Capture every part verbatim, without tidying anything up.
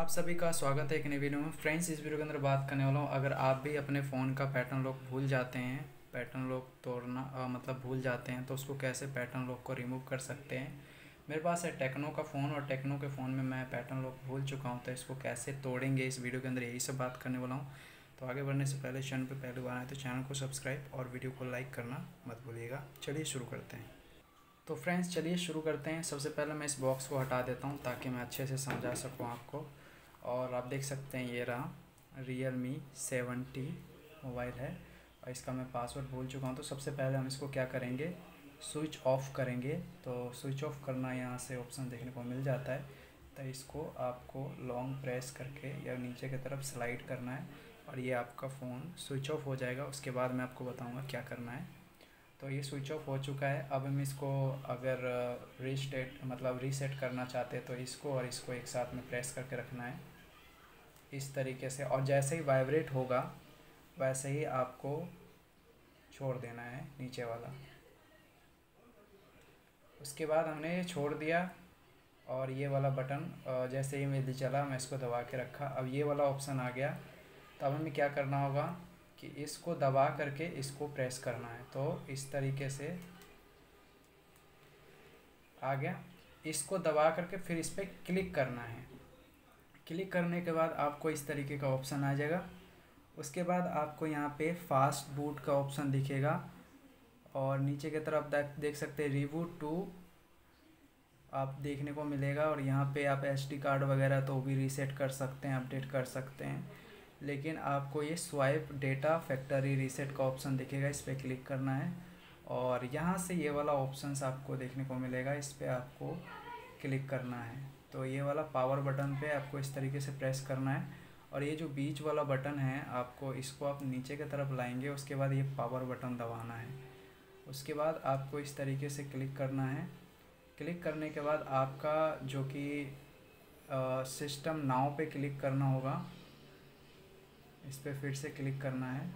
आप सभी का स्वागत है एक नई वीडियो में। फ्रेंड्स, इस वीडियो के अंदर बात करने वाला हूँ, अगर आप भी अपने फ़ोन का पैटर्न लॉक भूल जाते हैं, पैटर्न लॉक तोड़ना आ, मतलब भूल जाते हैं, तो उसको कैसे पैटर्न लॉक को रिमूव कर सकते हैं। मेरे पास है टेक्नो का फ़ोन और टेक्नो के फ़ोन में मैं पैटर्न लॉक भूल चुका हूँ, तो इसको कैसे तोड़ेंगे इस वीडियो के अंदर यही सब बात करने वाला हूँ। तो आगे बढ़ने से पहले चैनल पर पहले बार आए तो चैनल को सब्सक्राइब और वीडियो को लाइक करना मत भूलिएगा। चलिए शुरू करते हैं। तो फ्रेंड्स चलिए शुरू करते हैं। सबसे पहले मैं इस बॉक्स को हटा देता हूँ ताकि मैं अच्छे से समझा सकूँ आपको। और आप देख सकते हैं ये रहा Realme सेवन आई मोबाइल है और इसका मैं पासवर्ड भूल चुका हूँ। तो सबसे पहले हम इसको क्या करेंगे, स्विच ऑफ़ करेंगे। तो स्विच ऑफ़ करना यहाँ से ऑप्शन देखने को मिल जाता है। तो इसको आपको लॉन्ग प्रेस करके या नीचे की तरफ स्लाइड करना है और ये आपका फ़ोन स्विच ऑफ़ हो जाएगा। उसके बाद मैं आपको बताऊँगा क्या करना है। तो ये स्विच ऑफ हो चुका है। अब हम इसको अगर रीसेट मतलब रीसेट करना चाहते हैं तो इसको और इसको एक साथ में प्रेस करके रखना है इस तरीके से। और जैसे ही वाइब्रेट होगा वैसे ही आपको छोड़ देना है नीचे वाला। उसके बाद हमने छोड़ दिया और ये वाला बटन जैसे ही मेरे चला मैं इसको दबा के रखा। अब ये वाला ऑप्शन आ गया। तो अब हमें क्या करना होगा कि इसको दबा करके इसको प्रेस करना है। तो इस तरीके से आ गया। इसको दबा करके फिर इस पर क्लिक करना है। क्लिक करने के बाद आपको इस तरीके का ऑप्शन आ जाएगा। उसके बाद आपको यहाँ पे फास्ट बूट का ऑप्शन दिखेगा और नीचे की तरफ देख सकते हैं रिबूट टू आप देखने को मिलेगा। और यहाँ पे आप एसडी कार्ड वगैरह तो भी रीसेट कर सकते हैं, अपडेट कर सकते हैं, लेकिन आपको ये स्वाइप डेटा फैक्ट्री रीसेट का ऑप्शन दिखेगा, इस पर क्लिक करना है। और यहाँ से ये वाला ऑप्शंस आपको देखने को मिलेगा, इस पर आपको क्लिक करना है। तो ये वाला पावर बटन पे आपको इस तरीके से प्रेस करना है और ये जो बीच वाला बटन है आपको इसको आप नीचे की तरफ लाएंगे। उसके बाद ये पावर बटन दबाना है। उसके बाद आपको इस तरीके से क्लिक करना है। क्लिक करने के बाद आपका जो कि सिस्टम नाउ पे क्लिक करना होगा, इस पर फिर से क्लिक करना है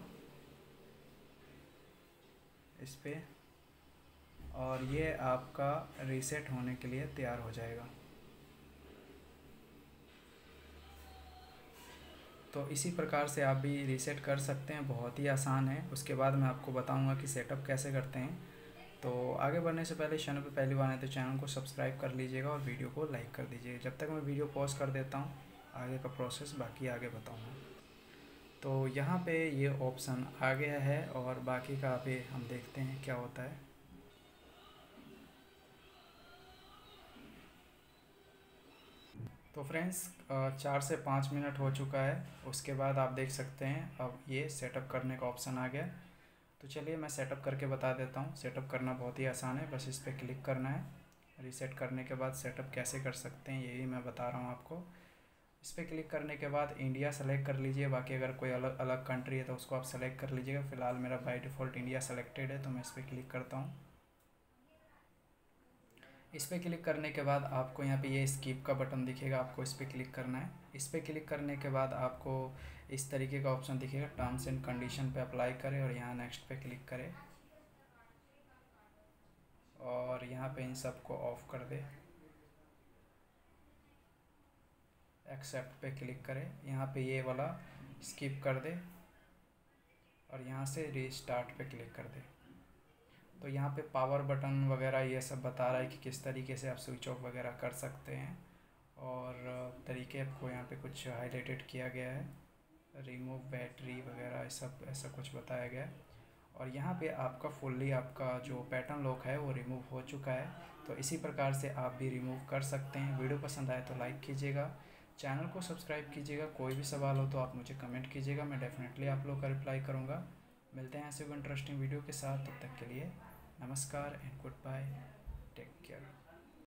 इस पर और ये आपका रीसेट होने के लिए तैयार हो जाएगा। तो इसी प्रकार से आप भी रीसेट कर सकते हैं, बहुत ही आसान है। उसके बाद मैं आपको बताऊंगा कि सेटअप कैसे करते हैं। तो आगे बढ़ने से पहले चैनल पर पहली बार आए तो चैनल को सब्सक्राइब कर लीजिएगा और वीडियो को लाइक कर दीजिएगा। जब तक मैं वीडियो पॉज कर देता हूँ, आगे का प्रोसेस बाकी आगे बताऊँगा। तो यहाँ पे ये ऑप्शन आ गया है और बाकी का अभी हम देखते हैं क्या होता है। तो फ्रेंड्स चार से पाँच मिनट हो चुका है। उसके बाद आप देख सकते हैं अब ये सेटअप करने का ऑप्शन आ गया। तो चलिए मैं सेटअप करके बता देता हूँ। सेटअप करना बहुत ही आसान है, बस इस पर क्लिक करना है। रीसेट करने के बाद सेटअप कैसे कर सकते हैं यही मैं बता रहा हूँ आपको। इस पर क्लिक करने के बाद इंडिया सेलेक्ट कर लीजिए, बाकी अगर कोई अलग अलग कंट्री है तो उसको आप सेलेक्ट कर लीजिएगा। फ़िलहाल मेरा बाय डिफ़ॉल्ट इंडिया सेलेक्टेड है तो मैं इस पर क्लिक करता हूँ। इस पर क्लिक करने के बाद आपको यहाँ पे ये स्किप का बटन दिखेगा, आपको इस पर क्लिक करना है। इस पर क्लिक करने के बाद आपको इस तरीके का ऑप्शन दिखेगा, टर्म्स एंड कंडीशन पर अप्लाई करें और यहाँ नेक्स्ट पर क्लिक करें और यहाँ पर इन सबको ऑफ़ कर दें। एक्सेप्ट पे क्लिक करें, यहाँ पे ये वाला स्किप कर दे और यहाँ से रीस्टार्ट पे क्लिक कर दे। तो यहाँ पे पावर बटन वगैरह ये सब बता रहा है कि किस तरीके से आप स्विच ऑफ वगैरह कर सकते हैं और तरीके आपको यहाँ पे कुछ हाईलाइटेड किया गया है, रिमूव बैटरी वगैरह सब ऐसा कुछ बताया गया है। और यहाँ पे आपका फुल्ली आपका जो पैटर्न लॉक है वो रिमूव हो चुका है। तो इसी प्रकार से आप भी रिमूव कर सकते हैं। वीडियो पसंद आए तो लाइक कीजिएगा, चैनल को सब्सक्राइब कीजिएगा। कोई भी सवाल हो तो आप मुझे कमेंट कीजिएगा, मैं डेफिनेटली आप लोग का रिप्लाई करूँगा। मिलते हैं ऐसे इंटरेस्टिंग वीडियो के साथ, तब तक के लिए नमस्कार and good bye, take care.